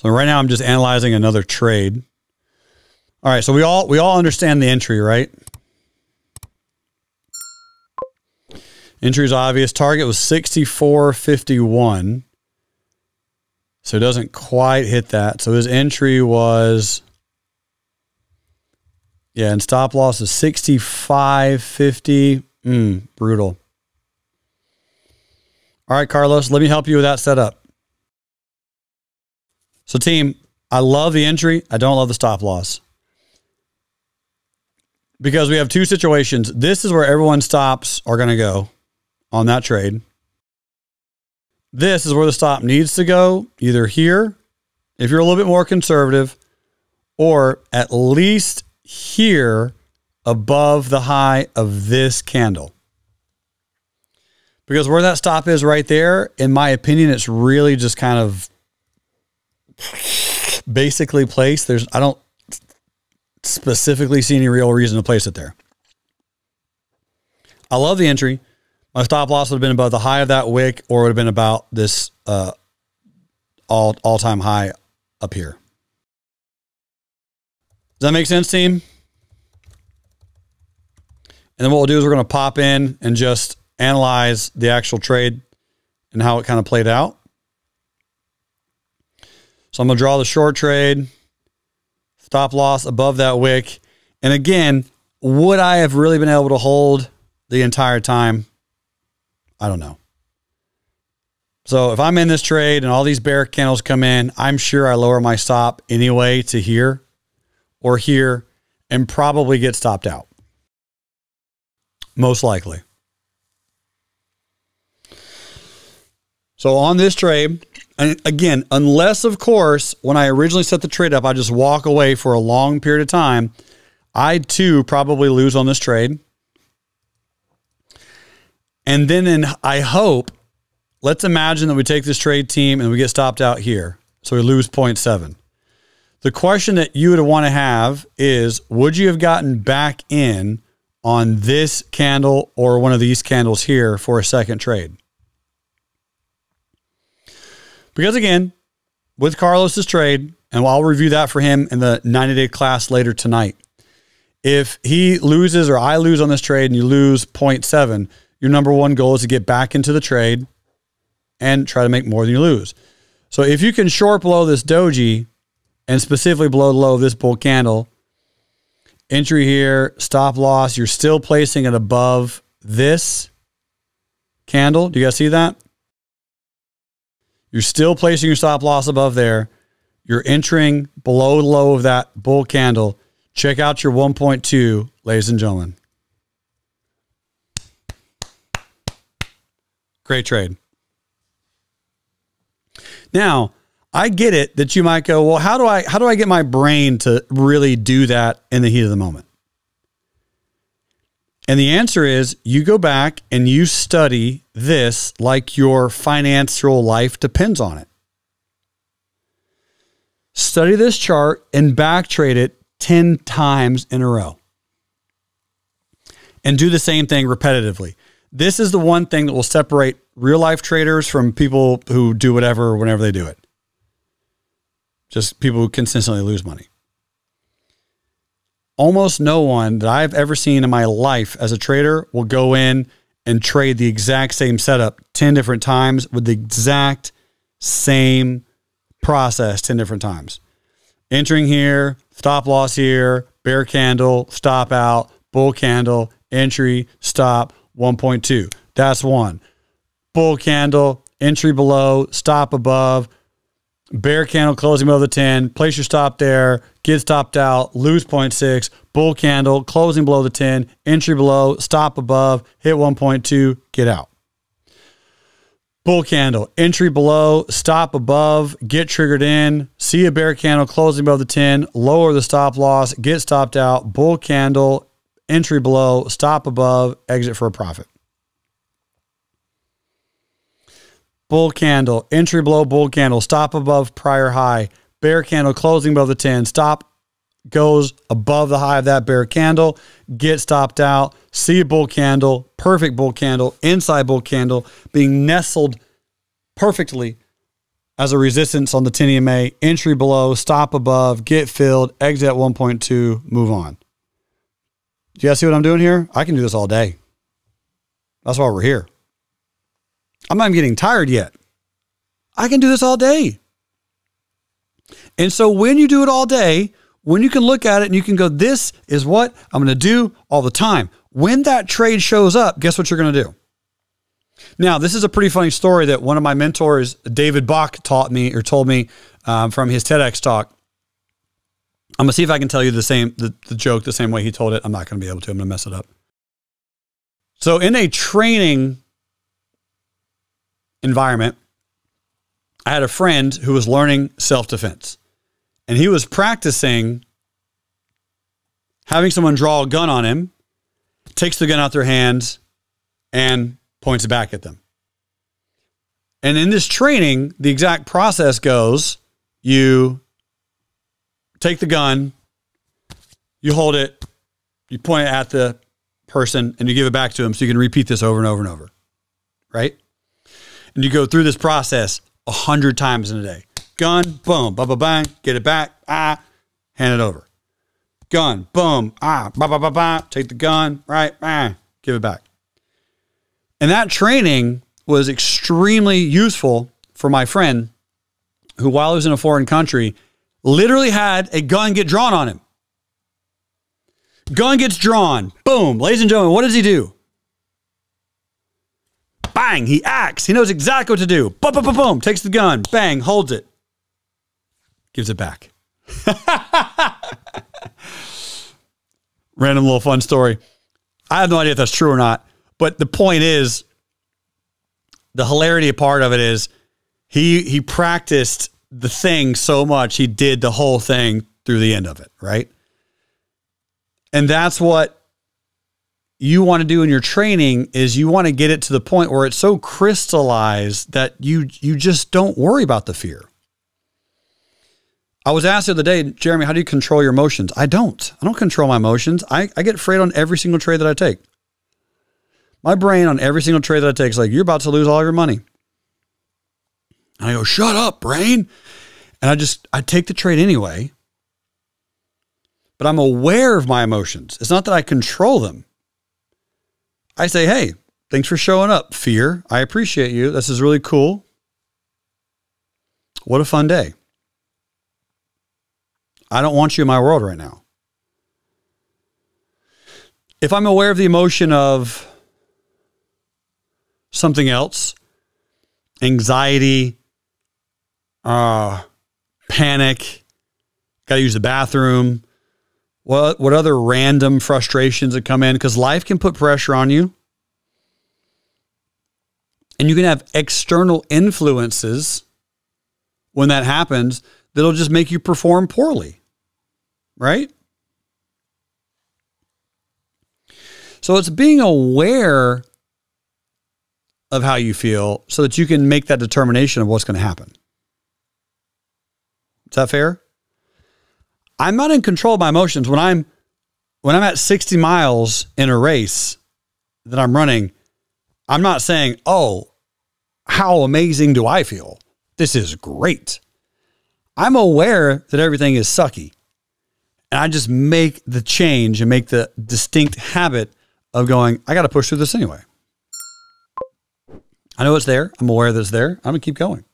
So right now I'm just analyzing another trade. All right, so we all understand the entry, right? Entry is obvious. Target was 64.51. So it doesn't quite hit that. So his entry was, yeah, and stop loss is 65.50. Brutal. All right, Carlos, let me help you with that setup. So team, I love the entry. I don't love the stop loss. Because we have two situations. This is where everyone's stops are going to go on that trade. This is where the stop needs to go, either here, if you're a little bit more conservative, or at least here above the high of this candle. Because where that stop is right there, in my opinion, it's really just kind of basically placed. I don't specifically see any real reason to place it there. I love the entry. My stop loss would have been above the high of that wick, or it would have been about this all-time high up here. Does that make sense, team? And then what we'll do is we're going to pop in and just analyze the actual trade and how it kind of played out. So I'm going to draw the short trade. Stop loss above that wick. And again, would I have really been able to hold the entire time? I don't know. So if I'm in this trade and all these bear candles come in, I'm sure I lower my stop anyway to here or here and probably get stopped out. Most likely. So on this trade, and again, unless of course, when I originally set the trade up, I just walk away for a long period of time, I too probably lose on this trade. And then I hope, let's imagine that we take this trade team and we get stopped out here. So we lose 0.7. The question that you would want to have is, would you have gotten back in on this candle or one of these candles here for a second trade? Because again, with Carlos's trade, and I'll review that for him in the 90-day class later tonight. If he loses or I lose on this trade and you lose 0.7, your number one goal is to get back into the trade and try to make more than you lose. So if you can short below this doji and specifically below the low of this bull candle, entry here, stop loss, you're still placing it above this candle. Do you guys see that? You're still placing your stop loss above there. You're entering below the low of that bull candle. Check out your 1.2, ladies and gentlemen. Great trade. Now, I get it that you might go, well, how do I get my brain to really do that in the heat of the moment? And the answer is you go back and you study this like your financial life depends on it. Study this chart and back trade it 10 times in a row. And do the same thing repetitively. This is the one thing that will separate real life traders from people who do whatever whenever they do it. Just people who consistently lose money. Almost no one that I've ever seen in my life as a trader will go in and trade the exact same setup 10 different times with the exact same process 10 different times. Entering here, stop loss here, bear candle, stop out, bull candle, entry, stop, 1.2. That's one. Bull candle, entry below, stop above, bear candle closing below the 10, place your stop there, get stopped out, lose 0.6, bull candle closing below the 10, entry below, stop above, hit 1.2, get out. Bull candle, entry below, stop above, get triggered in, see a bear candle closing below the 10, lower the stop loss, get stopped out, bull candle, entry below, stop above, exit for a profit. Bull candle, entry below bull candle, stop above prior high, bear candle closing above the 10, stop goes above the high of that bear candle, get stopped out, see a bull candle, perfect bull candle, inside bull candle, being nestled perfectly as a resistance on the 10 EMA, entry below, stop above, get filled, exit at 1.2, move on. Do you guys see what I'm doing here? I can do this all day. That's why we're here. I'm not even getting tired yet. I can do this all day. And so when you do it all day, when you can look at it and you can go, this is what I'm going to do all the time. When that trade shows up, guess what you're going to do? Now, this is a pretty funny story that one of my mentors, David Bach, told me from his TEDx talk. I'm going to see if I can tell you the joke the same way he told it. I'm not going to be able to. I'm going to mess it up. So in a training environment, I had a friend who was learning self-defense, and he was practicing having someone draw a gun on him, takes the gun out their hands, and points back at them. And in this training, the exact process goes, you take the gun, you hold it, you point it at the person, and you give it back to him, so you can repeat this over and over and over, right? And you go through this process 100 times in a day. Gun, boom, ba ba bang, get it back, ah, hand it over. Gun, boom, ah, ba ba ba ba, take the gun, right, ah, give it back. And that training was extremely useful for my friend who, while he was in a foreign country, literally had a gun get drawn on him. Gun gets drawn, boom, ladies and gentlemen, what does he do? Bang, he acts. He knows exactly what to do. Boom, boom, boom, boom. Takes the gun. Bang, holds it. Gives it back. Random little fun story. I have no idea if that's true or not. But the point is, the hilarity part of it is he practiced the thing so much, he did the whole thing through the end of it, right? And that's what you want to do in your training is you want to get it to the point where it's so crystallized that you just don't worry about the fear. I was asked the other day, Jeremy, how do you control your emotions? I don't control my emotions. I get afraid on every single trade that I take. My brain on every single trade that I take is like, you're about to lose all your money. And I go, shut up, brain. And I take the trade anyway, but I'm aware of my emotions. It's not that I control them. I say, hey, thanks for showing up, fear. I appreciate you. This is really cool. What a fun day. I don't want you in my world right now. If I'm aware of the emotion of something else, anxiety, panic, got to use the bathroom, What other random frustrations that come in? Because life can put pressure on you. And you can have external influences when that happens that'll just make you perform poorly, right? So it's being aware of how you feel so that you can make that determination of what's going to happen. Is that fair? I'm not in control of my emotions. When I'm at 60 miles in a race that I'm running, I'm not saying, oh, how amazing do I feel? This is great. I'm aware that everything is sucky. And I just make the change and make the distinct habit of going, I got to push through this anyway. I know it's there. I'm aware that it's there. I'm going to keep going.